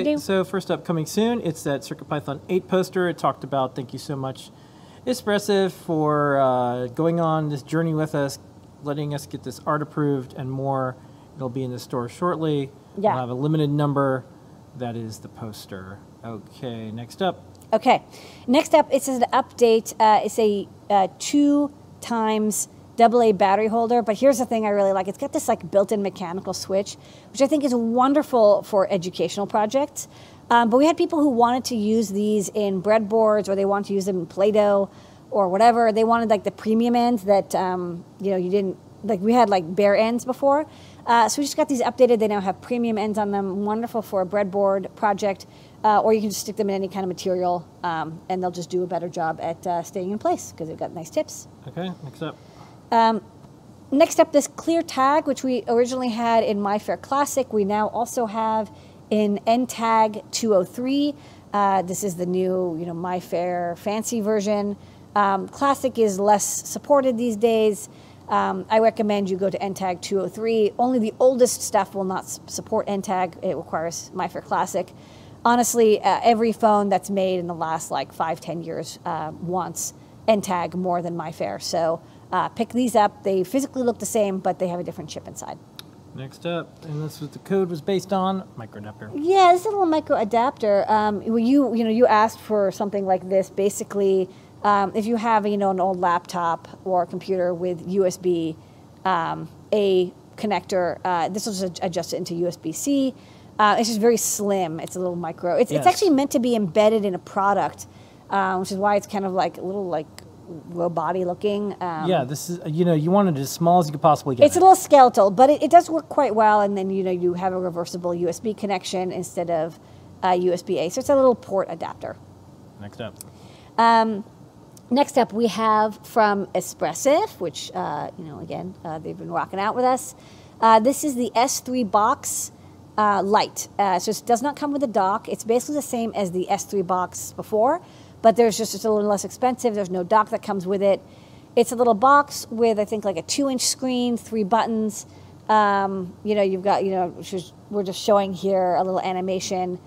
Okay, so first up, coming soon, it's that CircuitPython 8 poster. It talked about, thank you so much, Espressif, for going on this journey with us, letting us get this art approved and more. It'll be in the store shortly. Yeah. We'll have a limited number. That is the poster. Okay, next up. Okay, next up, it's an update. It's a 2x AA battery holder, but here's the thing I really like. It's got this like built-in mechanical switch, which I think is wonderful for educational projects. But we had people who wanted to use these in breadboards, or they wanted to use them in Play-Doh or whatever. They wanted like the premium ends that you know, you didn't like. We had like bare ends before, so we just got these updated. They now have premium ends on them. Wonderful for a breadboard project, or you can just stick them in any kind of material, and they'll just do a better job at staying in place because they've got nice tips. Okay, next up. Next up, this ClearTag, which we originally had in MiFare Classic, we now also have in NTAG203. This is the new, you know, MiFare fancy version. Classic is less supported these days. I recommend you go to NTAG203. Only the oldest stuff will not support NTAG. It requires MiFare Classic. Honestly, every phone that's made in the last like 5–10 years wants NTAG more than MiFare. So. Pick these up. They physically look the same, but they have a different chip inside. Next up, and this was the code was based on microadapter. Yeah, this is a little microadapter. You asked for something like this. Basically, if you have an old laptop or computer with USB A connector, this will just adjust it into USB-C. It's just very slim. It's a little micro. It's actually meant to be embedded in a product, which is why it's kind of like a little like. Low body looking. Yeah, this is, you want it as small as you could possibly get. It's a little skeletal, but it does work quite well. And then, you have a reversible USB connection instead of USB-A. So it's a little port adapter. Next up. Next up, we have from Espressif, which, again, they've been rocking out with us. This is the S3 box light. So it does not come with a dock. It's basically the same as the S3 box before. But there's it's a little less expensive. There's no dock that comes with it. It's a little box with, I think, like a 2-inch screen, 3 buttons. You've got, we're just showing here a little animation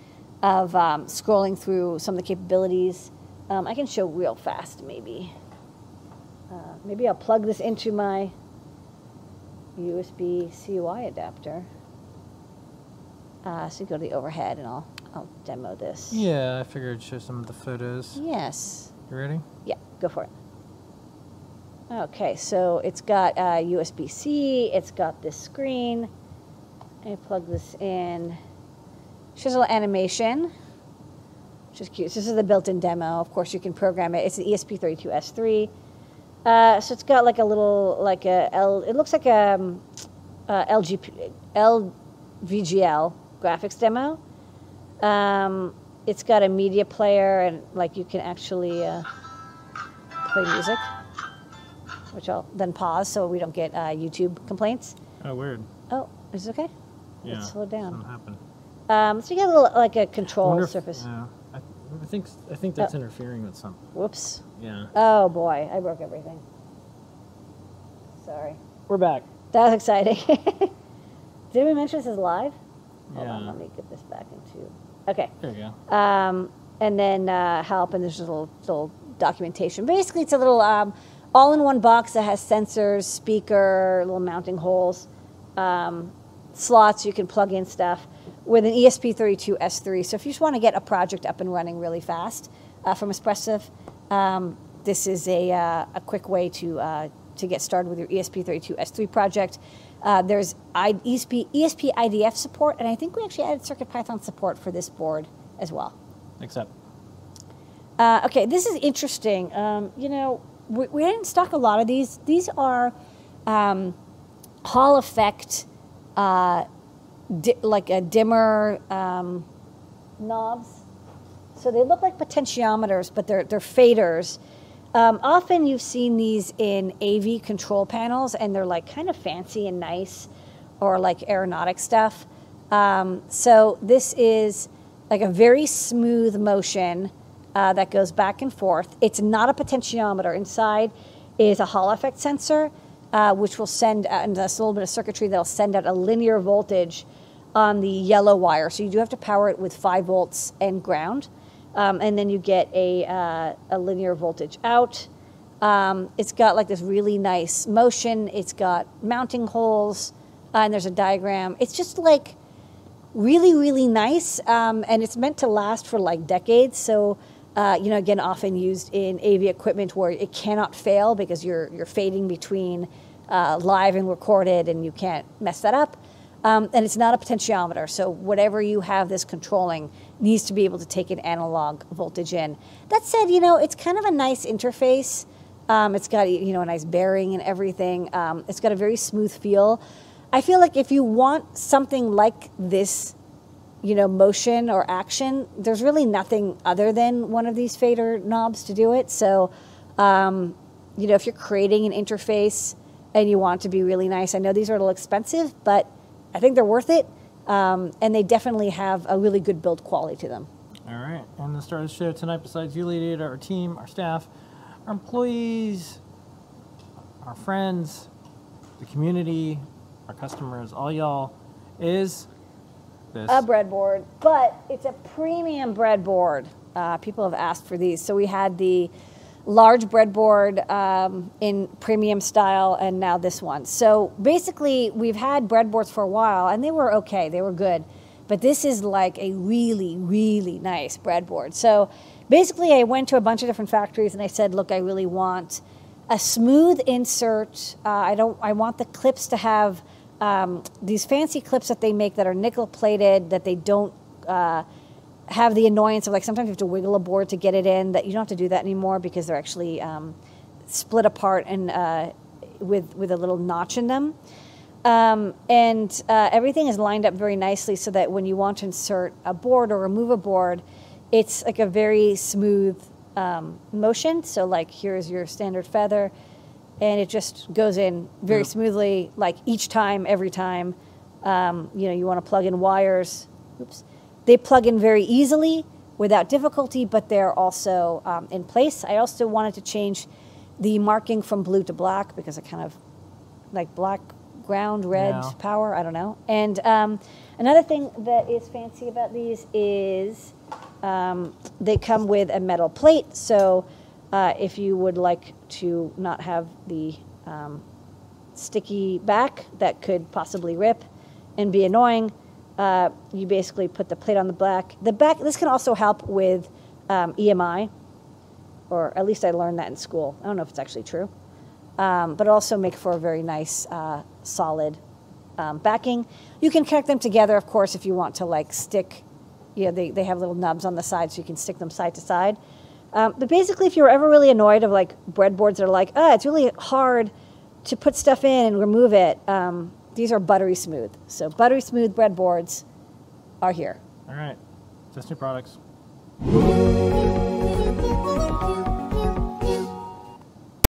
of scrolling through some of the capabilities. I can show real fast, maybe. Maybe I'll plug this into my USB CUI adapter. So you go to the overhead and I'll demo this. Yeah, I figured I'd show some of the photos. Yes. You ready? Yeah, go for it. Okay, so it's got USB-C, it's got this screen. I plug this in. Shows a little animation, which is cute. So this is the built-in demo. Of course, you can program it. It's an ESP32-S3. So it's got like a little, like a L, it looks like a LVGL graphics demo. It's got a media player, and like you can actually play music, which I'll then pause so we don't get YouTube complaints. Oh, weird. Oh, is it okay? Yeah. Let's slow down. Something happened. So you got a little like a control surface. Yeah, I think that's interfering with something. Whoops. Yeah. Oh boy, I broke everything. Sorry. We're back. That was exciting. Did we mention this is live? Hold on, let me get this back into. Okay. There you go. And then help, and there's a little documentation. Basically, it's a little all-in-one box that has sensors, speaker, little mounting holes, slots. You can plug in stuff with an ESP32-S3. So if you just want to get a project up and running really fast from Espressif, this is a quick way to get started with your ESP32-S3 project. There's ESP IDF support, and I think we actually added CircuitPython support for this board as well. Next up. Okay, this is interesting. We didn't stock a lot of these. These are Hall effect, like a dimmer knobs. So they look like potentiometers, but they're faders. Often you've seen these in AV control panels, and they're like kind of fancy and nice, or like aeronautic stuff. So this is like a very smooth motion that goes back and forth. It's not a potentiometer. Inside is a Hall effect sensor, which will send out, and that's a little bit of circuitry that'll send out a linear voltage on the yellow wire. So you do have to power it with 5 volts and ground. And then you get a linear voltage out. It's got like this really nice motion. It's got mounting holes, and there's a diagram. It's just like really, really nice. And it's meant to last for like decades. So, you know, again, often used in AV equipment where it cannot fail because you're fading between live and recorded, and you can't mess that up. And it's not a potentiometer, so whatever you have this controlling needs to be able to take an analog voltage in. That said, you know, it's kind of a nice interface. It's got, you know, a nice bearing and everything. It's got a very smooth feel. I feel like if you want something like this, you know, motion or action, there's really nothing other than one of these fader knobs to do it. So, you know, if you're creating an interface and you want to be really nice, I know these are a little expensive, but I think they're worth it, and they definitely have a really good build quality to them. All right, and the star of the show tonight, besides you, Lady, our team, our staff, our employees, our friends, the community, our customers, all y'all, is this. A breadboard, but it's a premium breadboard. People have asked for these. So we had the large breadboard in premium style, and now this one. So basically, we've had breadboards for a while, and they were okay, they were good. But this is like a really, really nice breadboard. So basically, I went to a bunch of different factories, and I said, look, I really want a smooth insert. I want the clips to have these fancy clips that they make that are nickel-plated, that they don't have the annoyance of, like, sometimes you have to wiggle a board to get it in. That you don't have to do that anymore because they're actually split apart and with a little notch in them. Everything is lined up very nicely so that when you want to insert a board or remove a board, it's like a very smooth motion. So, like, here's your standard feather, and it just goes in very smoothly, like each time, every time. You know, you want to plug in wires. Oops. They plug in very easily, without difficulty, but they're also in place. I also wanted to change the marking from blue to black because I kind of like black ground, red power, I don't know. And another thing that is fancy about these is they come with a metal plate. So if you would like to not have the sticky back that could possibly rip and be annoying, you basically put the plate on the back. This can also help with EMI, or at least I learned that in school. I don't know if it's actually true. But also make for a very nice, solid backing. You can connect them together, of course, if you want to, like, stick. You know, they have little nubs on the side, so you can stick them side to side. But basically, if you're ever really annoyed of, like, breadboards that are like, oh, it's really hard to put stuff in and remove it, these are buttery smooth. So buttery smooth breadboards are here. All right. Just new products.